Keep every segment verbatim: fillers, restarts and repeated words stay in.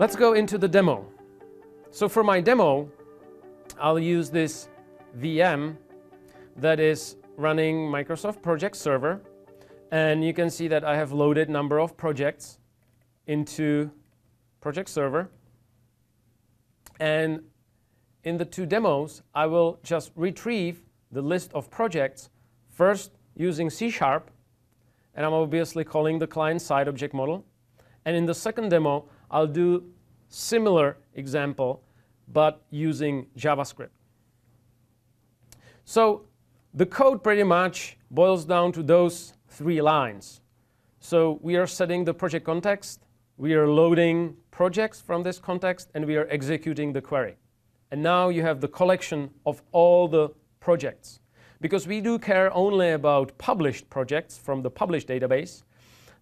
Let's go into the demo. So for my demo, I'll use this V M that is running Microsoft Project Server, and you can see that I have loaded a number of projects into Project Server. And in the two demos, I will just retrieve the list of projects, first using C sharp, and I'm obviously calling the client-side object model. And in the second demo, I'll do similar example, but using JavaScript. So the code pretty much boils down to those three lines. So we are setting the project context, we are loading projects from this context, and we are executing the query. And now you have the collection of all the projects. Because we do care only about published projects from the published database,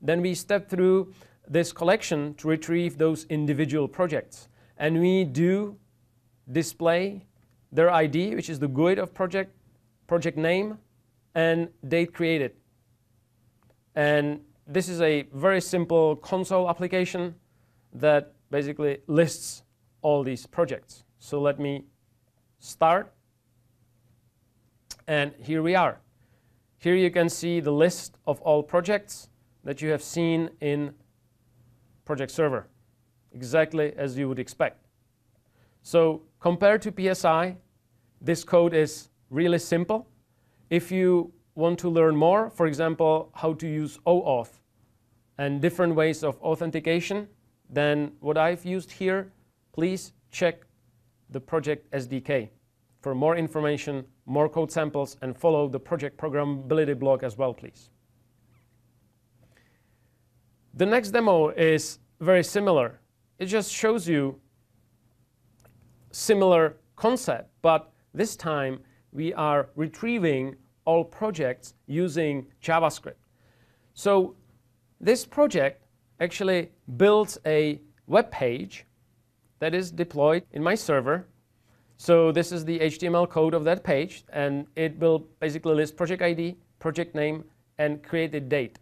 then we step through this collection to retrieve those individual projects. And we do display their I D, which is the GUID of project, project name, and date created. And this is a very simple console application that basically lists all these projects. So let me start. And here we are. Here you can see the list of all projects that you have seen in Project Server, exactly as you would expect. So compared to P S I, this code is really simple. If you want to learn more, for example, how to use OAuth and different ways of authentication, then what I've used here, please check the project S D K for more information, more code samples, and follow the project programmability blog as well, please. The next demo is very similar. It just shows you similar concept, but this time we are retrieving all projects using JavaScript. So this project actually builds a web page that is deployed in my server. So this is the H T M L code of that page, and it will basically list project I D, project name, and created date.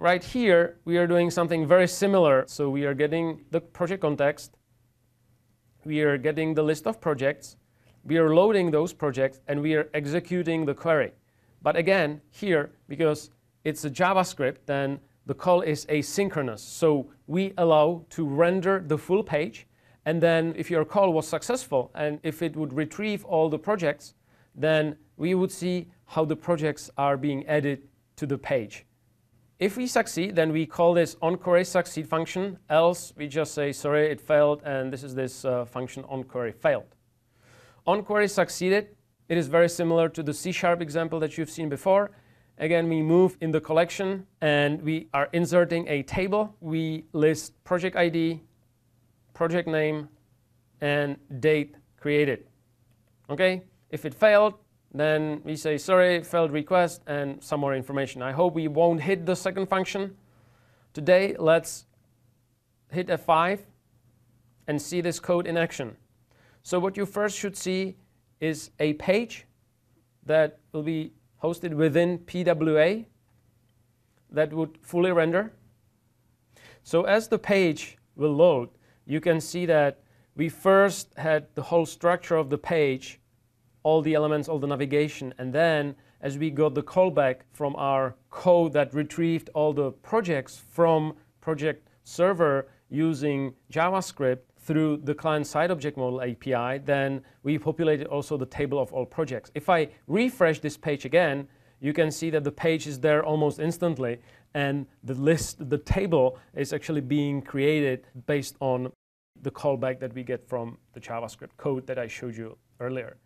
Right here, we are doing something very similar. So we are getting the project context, we are getting the list of projects, we are loading those projects, and we are executing the query. But again, here, because it's a JavaScript, then the call is asynchronous. So we allow to render the full page, and then if your call was successful, and if it would retrieve all the projects, then we would see how the projects are being added to the page. If we succeed, then we call this onQuerySucceed function, else we just say, sorry, it failed, and this is this uh, function onQueryFailed. OnQuerySucceeded, it is very similar to the C sharp example that you've seen before. Again, we move in the collection, and we are inserting a table. We list project I D, project name, and date created. Okay? If it failed, then we say, sorry, failed request, and some more information. I hope we won't hit the second function today. Let's hit F five and see this code in action. So what you first should see is a page that will be hosted within P W A that would fully render. So as the page will load, you can see that we first had the whole structure of the page, all the elements, all the navigation, and then as we got the callback from our code that retrieved all the projects from Project Server using JavaScript through the client-side object model A P I, then we populated also the table of all projects. If I refresh this page again, you can see that the page is there almost instantly, and the list, the table is actually being created based on the callback that we get from the JavaScript code that I showed you earlier.